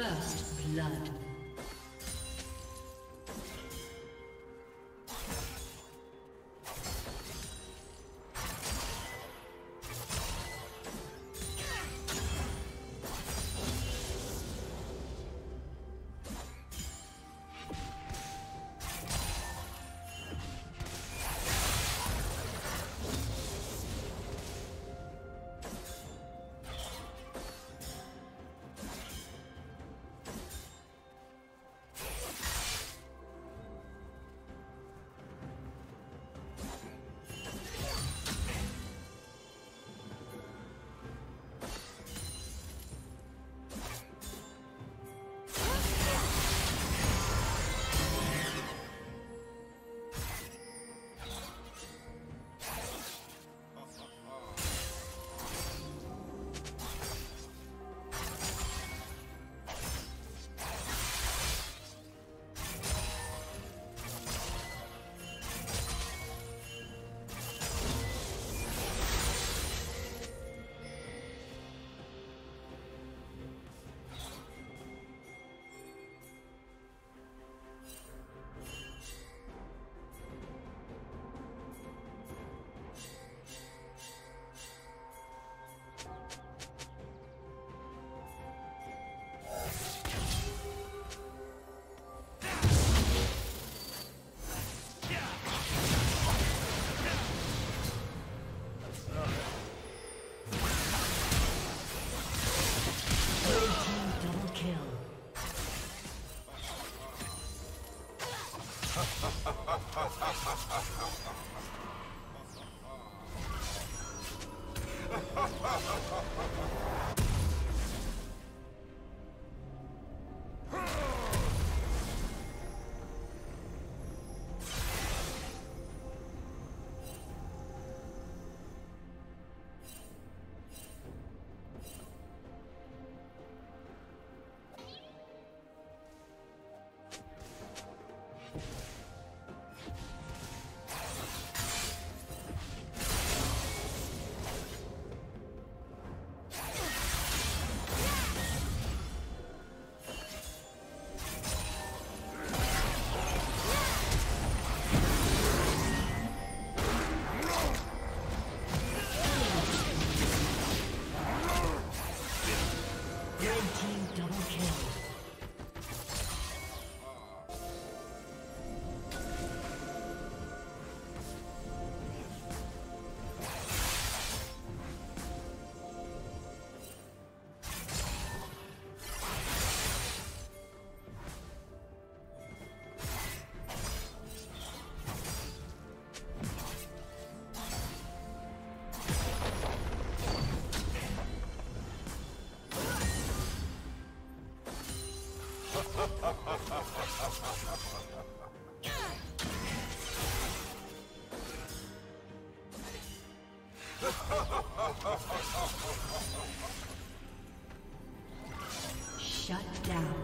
First blood. Shut down.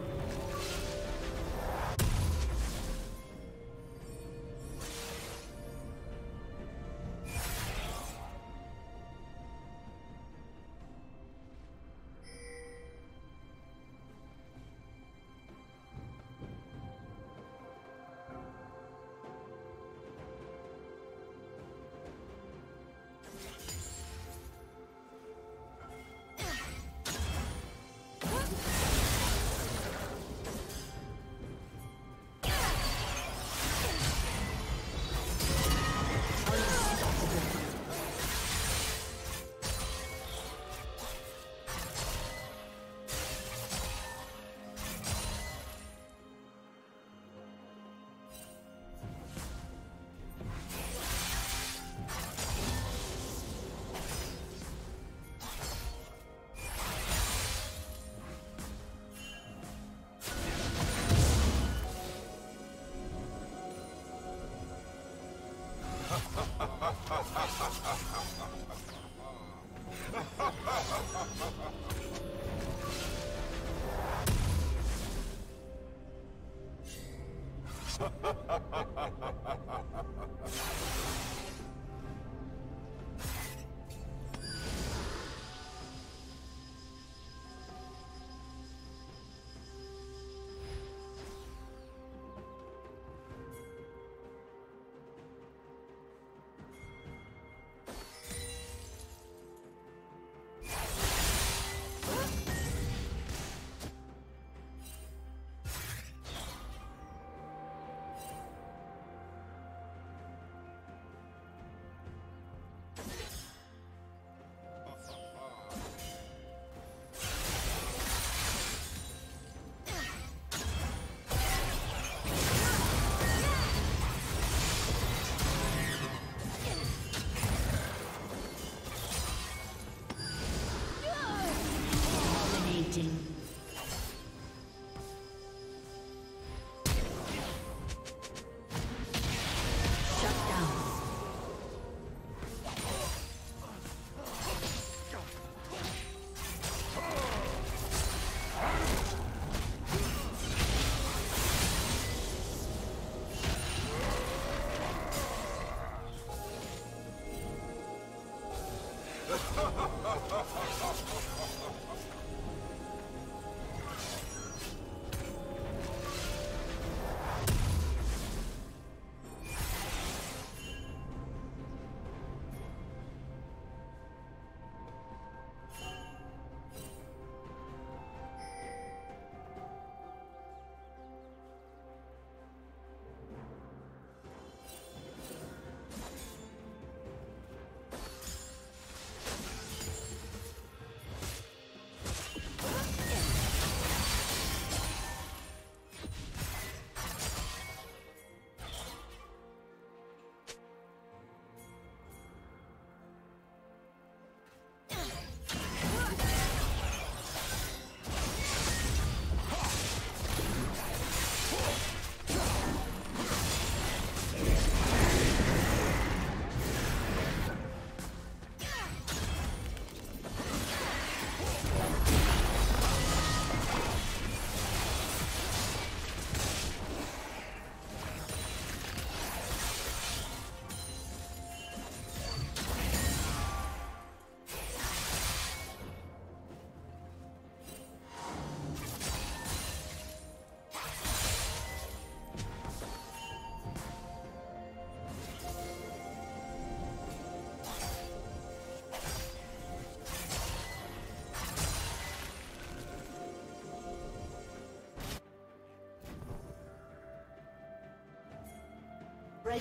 Red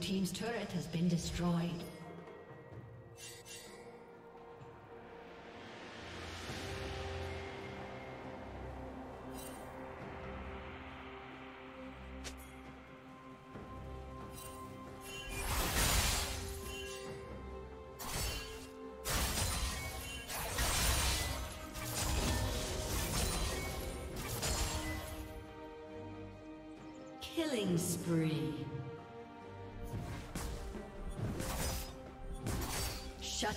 team's turret has been destroyed. Killing spree. Shut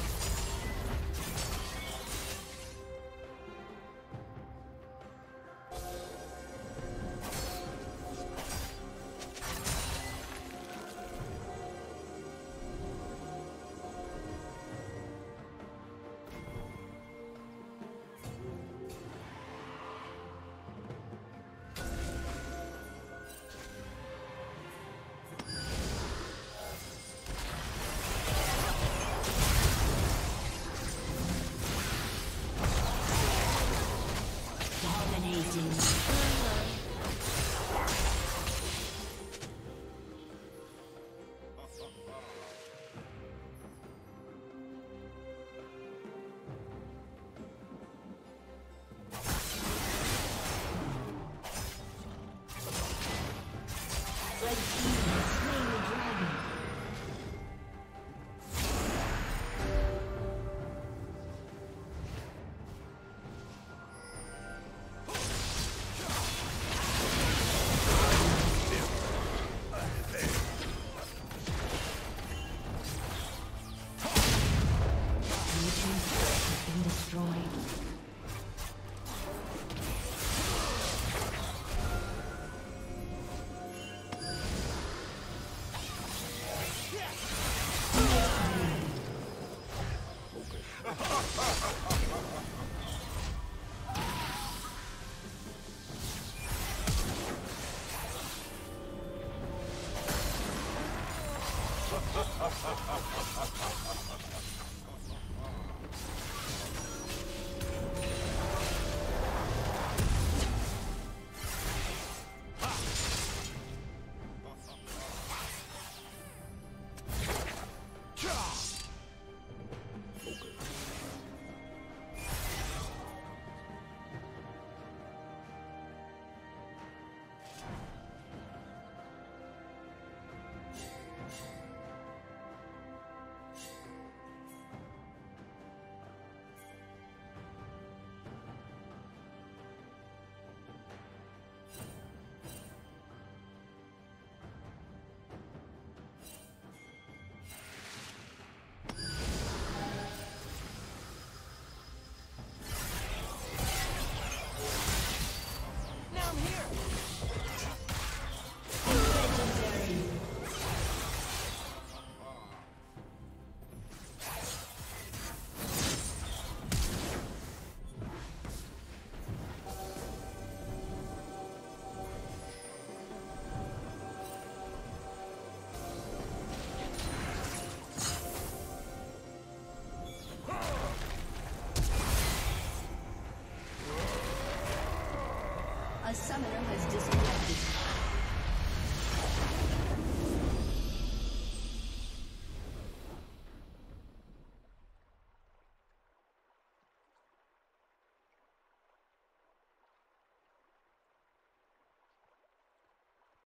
A summoner has disappeared.